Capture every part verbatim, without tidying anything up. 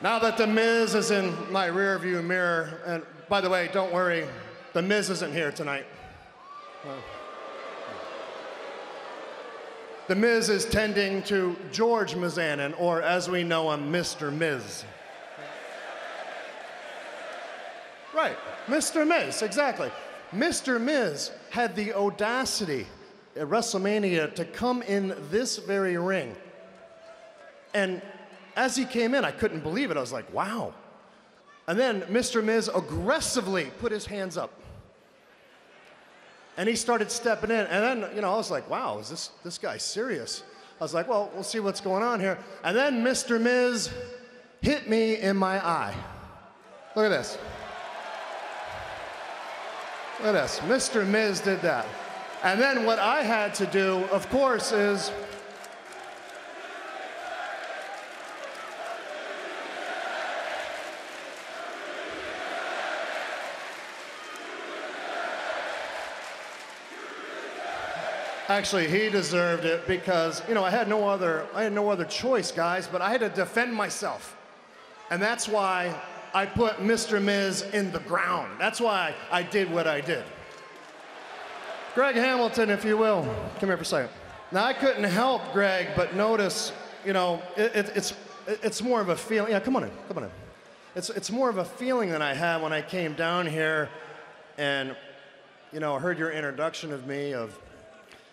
Now that The Miz is in my rearview mirror, and by the way, don't worry, The Miz isn't here tonight. The Miz is tending to George Mizanin, or as we know him, Mister Miz. Right, Mister Miz, exactly. Mister Miz had the audacity at WrestleMania to come in this very ring. And as he came in, I couldn't believe it. I was like, wow. And then Mister Miz aggressively put his hands up. And he started stepping in. And then, you know, I was like, wow, is this, this guy serious? I was like, well, we'll see what's going on here. And then Mister Miz hit me in my eye. Look at this. Look at this. Mister Miz did that. And then what I had to do, of course, is actually, he deserved it because, you know, I had no other, I had no other choice, guys, but I had to defend myself. And that's why I put Mister Miz in the ground. That's why I did what I did. Greg Hamilton, if you will, come here for a second. Now, I couldn't help Greg, but notice, you know, it, it, it's, it, it's more of a feeling. Yeah, come on in, come on in. It's, it's more of a feeling than I had when I came down here and, you know, heard your introduction of me of,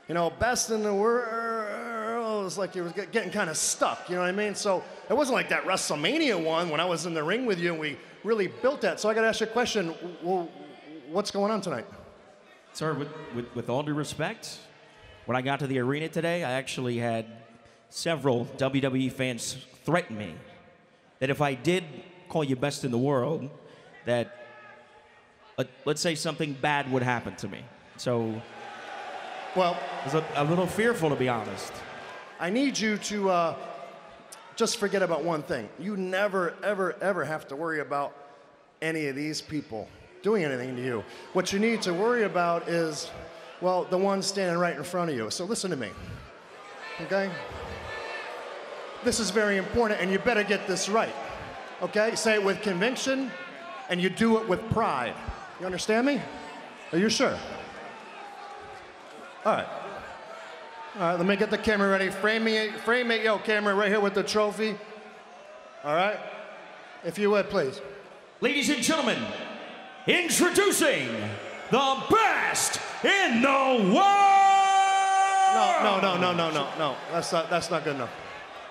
you know, best in the world. It's like you were getting kind of stuck, you know what I mean? So it wasn't like that WrestleMania one when I was in the ring with you and we really built that. So I got to ask you a question. Well, what's going on tonight? Sir, with, with, with all due respect, when I got to the arena today, I actually had several W W E fans threaten me that if I did call you best in the world, that uh, let's say something bad would happen to me. So... well, I was a, a little fearful, to be honest. I need you to uh, just forget about one thing. You never, ever, ever have to worry about any of these people doing anything to you. What you need to worry about is, well, the one standing right in front of you. So listen to me, okay? This is very important, and you better get this right, okay? Say it with conviction, and you do it with pride. You understand me? Are you sure? All right. All right, let me get the camera ready. Frame me, frame me, yo, camera right here with the trophy. All right? If you would, please. Ladies and gentlemen, introducing the best in the world! No, no, no, no, no, no, no. That's not, that's not good enough.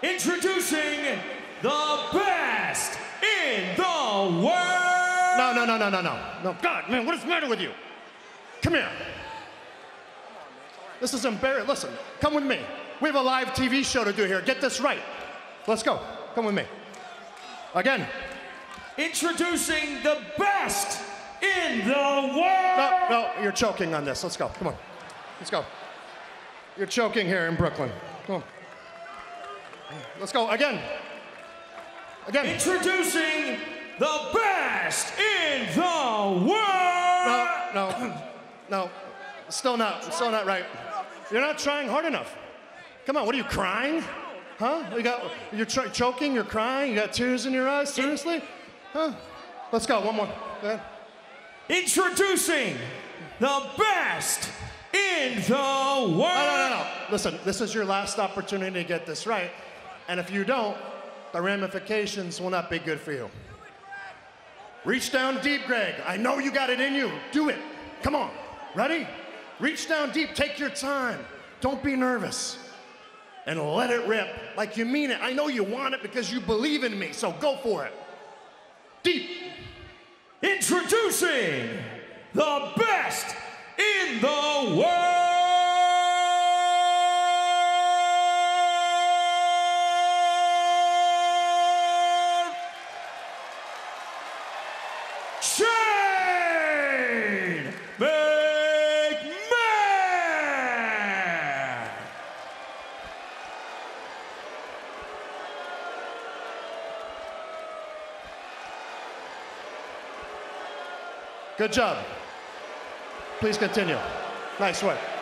Introducing the best in the world! No, no, no, no, no, no. No, God, man, what is the matter with you? Come here. This is embarrassing. Listen, come with me. We have a live T V show to do here. Get this right. Let's go. Come with me. Again. Introducing the best in the world. No, no, you're choking on this. Let's go. Come on. Let's go. You're choking here in Brooklyn. Come on. Let's go. Again. Again. Introducing the best in the world. No, no, no. Still not, still not right. You're not trying hard enough. Come on, what are you, crying? Huh? You got, you're choking, you're crying, you got tears in your eyes, seriously? Huh? Let's go, one more. Go ahead. Introducing the best in the world. No, no, no, no. Listen, this is your last opportunity to get this right. And if you don't, the ramifications will not be good for you. Reach down deep, Greg. I know you got it in you. Do it. Come on. Ready? Reach down deep, take your time. Don't be nervous. And let it rip like you mean it. I know you want it because you believe in me, so go for it. Deep. Introducing the best in the world. Good job. Please continue. Nice work.